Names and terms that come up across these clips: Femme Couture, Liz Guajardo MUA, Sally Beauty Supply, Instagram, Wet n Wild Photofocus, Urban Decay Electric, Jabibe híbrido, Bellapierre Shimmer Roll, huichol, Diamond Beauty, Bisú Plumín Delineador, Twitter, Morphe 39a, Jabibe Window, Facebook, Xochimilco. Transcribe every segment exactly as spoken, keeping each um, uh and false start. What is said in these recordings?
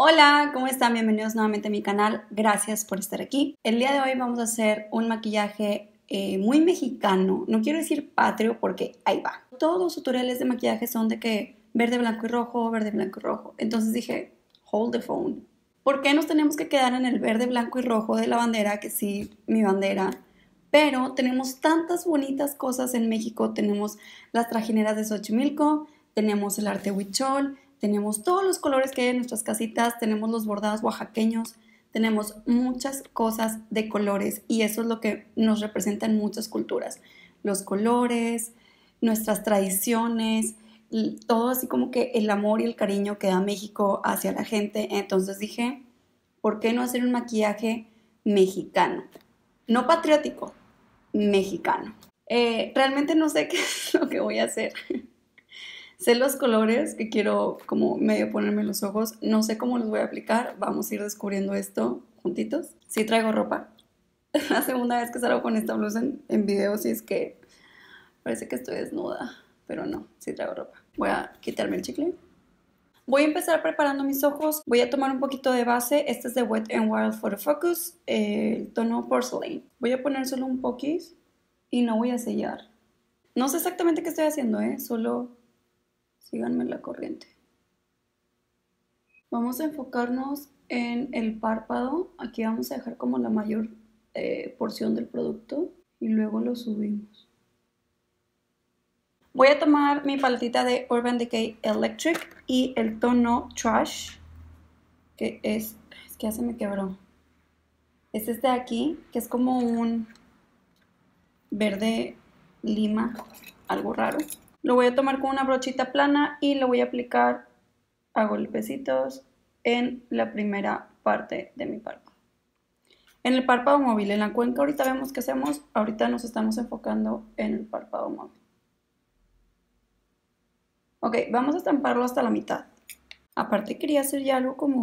Hola, ¿cómo están? Bienvenidos nuevamente a mi canal, gracias por estar aquí. El día de hoy vamos a hacer un maquillaje eh, muy mexicano, no quiero decir patrio porque ahí va. Todos los tutoriales de maquillaje son de que verde, blanco y rojo, verde, blanco y rojo. Entonces dije, hold the phone. ¿Por qué nos tenemos que quedar en el verde, blanco y rojo de la bandera? Que sí, mi bandera. Pero tenemos tantas bonitas cosas en México. Tenemos las trajineras de Xochimilco, tenemos el arte huichol, tenemos todos los colores que hay en nuestras casitas, tenemos los bordados oaxaqueños, tenemos muchas cosas de colores y eso es lo que nos representa en muchas culturas. Los colores, nuestras tradiciones, y todo así como que el amor y el cariño que da México hacia la gente. Entonces dije, ¿por qué no hacer un maquillaje mexicano? No patriótico, mexicano. Eh, realmente no sé qué es lo que voy a hacer. Sé los colores que quiero como medio ponerme en los ojos. No sé cómo los voy a aplicar. Vamos a ir descubriendo esto juntitos. Sí traigo ropa. La segunda vez que salgo con esta blusa en, en video, si es que parece que estoy desnuda. Pero no, sí traigo ropa. Voy a quitarme el chicle. Voy a empezar preparando mis ojos. Voy a tomar un poquito de base. Este es de Wet n Wild Photofocus. Eh, el tono Porcelain. Voy a poner solo un poquis y no voy a sellar. No sé exactamente qué estoy haciendo, ¿eh? Solo... síganme la corriente. Vamos a enfocarnos en el párpado. Aquí vamos a dejar como la mayor eh, porción del producto y luego lo subimos. Voy a tomar mi paletita de Urban Decay Electric y el tono Trash, que es... es que ya se me quebró. Es este de aquí, que es como un verde lima, algo raro. Lo voy a tomar con una brochita plana y lo voy a aplicar a golpecitos en la primera parte de mi párpado. En el párpado móvil, en la cuenca ahorita vemos qué hacemos. Ahorita nos estamos enfocando en el párpado móvil. Ok, vamos a estamparlo hasta la mitad. Aparte quería hacer ya algo como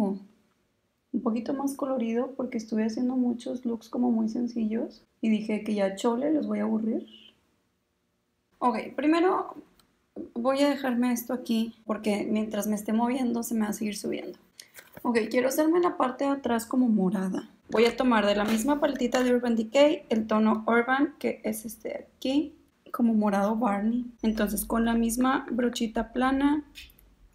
un poquito más colorido porque estuve haciendo muchos looks como muy sencillos. Y dije que ya chole, los voy a aburrir. Ok, primero voy a dejarme esto aquí porque mientras me esté moviendo se me va a seguir subiendo. Ok, quiero hacerme la parte de atrás como morada. Voy a tomar de la misma paletita de Urban Decay el tono Urban, que es este de aquí, como morado Barney. Entonces con la misma brochita plana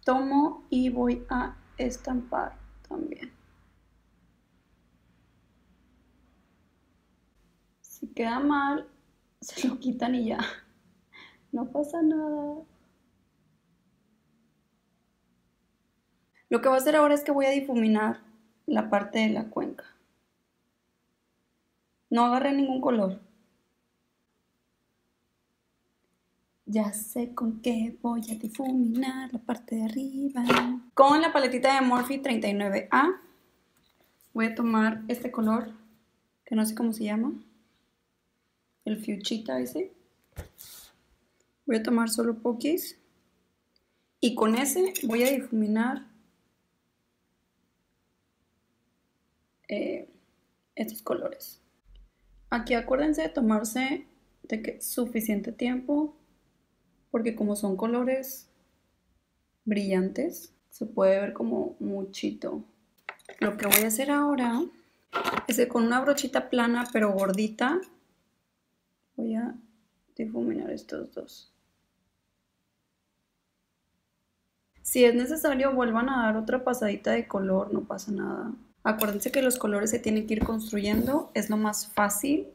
tomo y voy a estampar también. Si queda mal, se lo quitan y ya. No pasa nada. Lo que voy a hacer ahora es que voy a difuminar la parte de la cuenca. No agarré ningún color. Ya sé con qué voy a difuminar la parte de arriba. Con la paletita de Morphe treinta y nueve A voy a tomar este color, que no sé cómo se llama. El fuchsita ese. Voy a tomar solo poquis y con ese voy a difuminar eh, estos colores. Aquí acuérdense de tomarse de que suficiente tiempo porque como son colores brillantes se puede ver como muchito. Lo que voy a hacer ahora es que con una brochita plana pero gordita voy a difuminar estos dos. Si es necesario, vuelvan a dar otra pasadita de color, no pasa nada. Acuérdense que los colores se tienen que ir construyendo, es lo más fácil.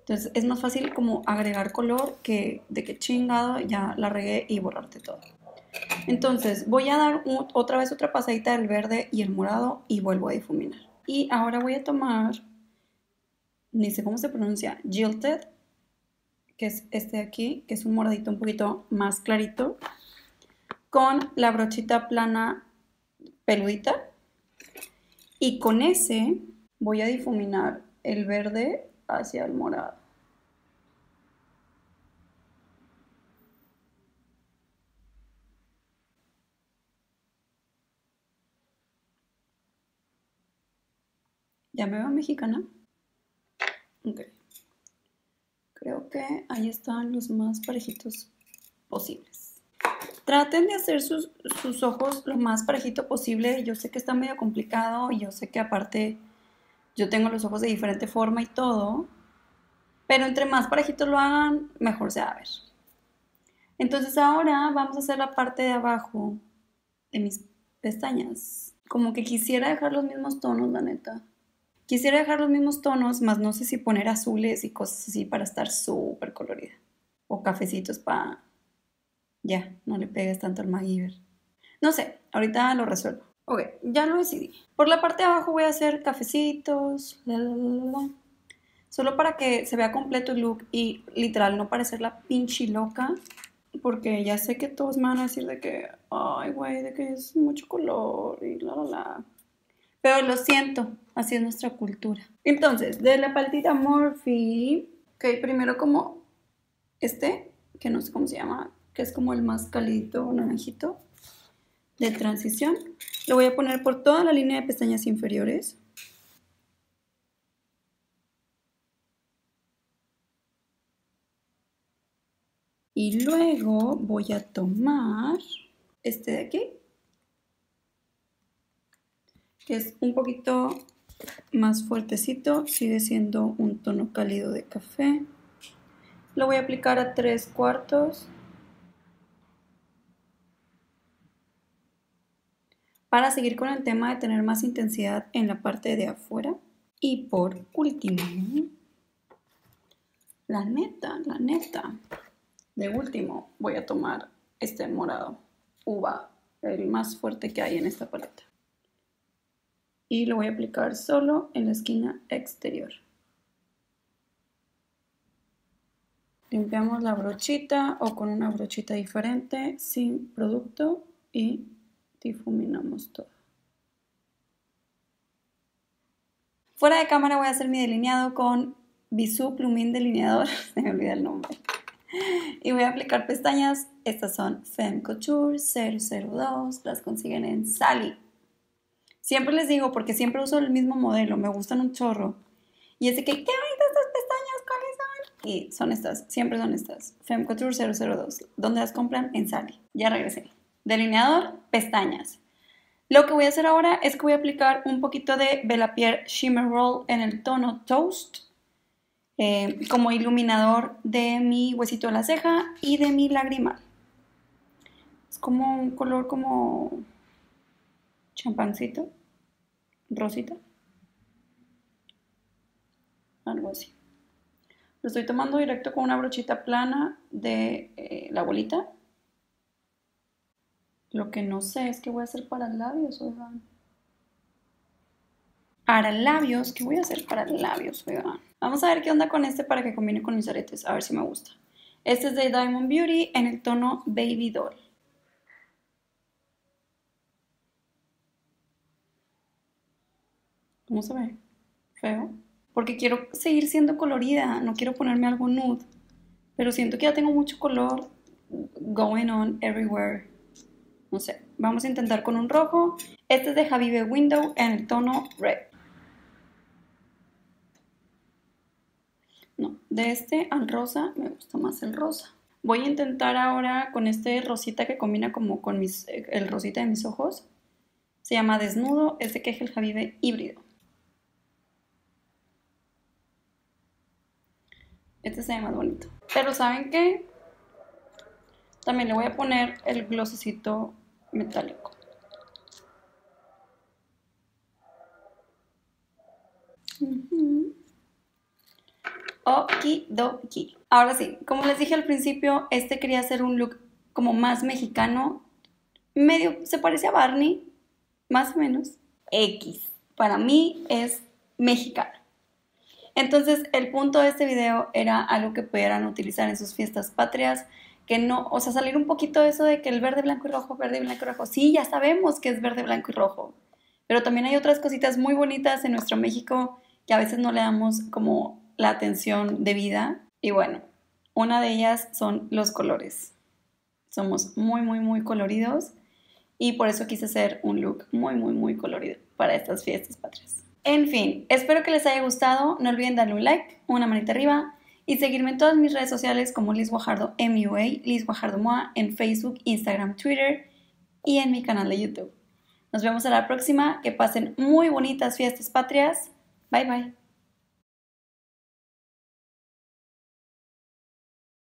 Entonces es más fácil como agregar color que de que chingado ya la regué y borrarte todo. Entonces voy a dar un, otra vez otra pasadita del verde y el morado y vuelvo a difuminar. Y ahora voy a tomar, ni sé cómo se pronuncia, Jilted, que es este de aquí, que es un moradito un poquito más clarito. Con la brochita plana peludita y con ese voy a difuminar el verde hacia el morado. ¿Ya me veo mexicana? Ok. Creo que ahí están los más parejitos posibles. Traten de hacer sus, sus ojos lo más parejito posible. Yo sé que está medio complicado. Yo sé que aparte yo tengo los ojos de diferente forma y todo. Pero entre más parejitos lo hagan, mejor se va a ver. Entonces ahora vamos a hacer la parte de abajo de mis pestañas. Como que quisiera dejar los mismos tonos, la neta. Quisiera dejar los mismos tonos, más no sé si poner azules y cosas así para estar súper colorida. O cafecitos para... Ya, no le pegues tanto al MacGyver. No sé, ahorita lo resuelvo. Ok, ya lo decidí. Por la parte de abajo voy a hacer cafecitos, la, la, la, la. Solo para que se vea completo el look y literal no parecer la pinche loca. Porque ya sé que todos me van a decir de que, ay güey, de que es mucho color y la, la, la. Pero lo siento, así es nuestra cultura. Entonces, de la paletita Morphe, ok, primero como este, que no sé cómo se llama, que es como el más calidito, naranjito, de transición. Lo voy a poner por toda la línea de pestañas inferiores. Y luego voy a tomar este de aquí, que es un poquito más fuertecito, sigue siendo un tono cálido de café. Lo voy a aplicar a tres cuartos. Para seguir con el tema de tener más intensidad en la parte de afuera. Y por último, la neta, la neta, de último voy a tomar este morado uva, el más fuerte que hay en esta paleta. Y lo voy a aplicar solo en la esquina exterior. Limpiamos la brochita o con una brochita diferente, sin producto, y difuminamos todo. Fuera de cámara voy a hacer mi delineado con Bisú Plumín Delineador. Se me olvida el nombre. Y voy a aplicar pestañas. Estas son Femme Couture cero cero dos. Las consiguen en Sally. Siempre les digo, porque siempre uso el mismo modelo. Me gustan un chorro. Y es de que, ¿qué bonitas estas pestañas? ¿Cuáles son? Y son estas. Siempre son estas. Femme Couture cero cero dos. ¿Dónde las compran? En Sally. Ya regresé. Delineador, pestañas. Lo que voy a hacer ahora es que voy a aplicar un poquito de Bellapierre Shimmer Roll en el tono Toast, eh, como iluminador de mi huesito de la ceja y de mi lagrimal. Es como un color como champancito, rosita, algo así. Lo estoy tomando directo con una brochita plana de eh, la bolita. Lo que no sé es qué voy a hacer para labios, oigan. Para labios, ¿qué voy a hacer para labios, oigan? Vamos a ver qué onda con este para que combine con mis aretes, a ver si me gusta. Este es de Diamond Beauty en el tono Baby Doll. ¿Cómo se ve? Feo. Porque quiero seguir siendo colorida, no quiero ponerme algo nude. Pero siento que ya tengo mucho color going on everywhere. No sé, vamos a intentar con un rojo. Este es de Jabibe Window en el tono Red. No, de este al rosa, me gusta más el rosa. Voy a intentar ahora con este rosita que combina como con mis, el rosita de mis ojos. Se llama Desnudo, este que es el Jabibe híbrido. Este se ve más bonito. Pero ¿saben qué? También le voy a poner el glosecito metálico. Uh-huh. Okidoki. Ahora sí, como les dije al principio, este quería hacer un look como más mexicano. Medio, se parece a Barney, más o menos. X. Para mí es mexicano. Entonces, el punto de este video era algo que pudieran utilizar en sus fiestas patrias. Que no, o sea, salir un poquito de eso de que el verde, blanco y rojo, verde, blanco y rojo. Sí, ya sabemos que es verde, blanco y rojo. Pero también hay otras cositas muy bonitas en nuestro México que a veces no le damos como la atención debida. Y bueno, una de ellas son los colores. Somos muy, muy, muy coloridos. Y por eso quise hacer un look muy, muy, muy colorido para estas fiestas patrias. En fin, espero que les haya gustado. No olviden darle un like, una manita arriba. y seguirme en todas mis redes sociales como Liz Guajardo M U A, Liz Guajardo M U A en Facebook, Instagram, Twitter y en mi canal de YouTube. Nos vemos a la próxima, que pasen muy bonitas fiestas patrias. Bye bye.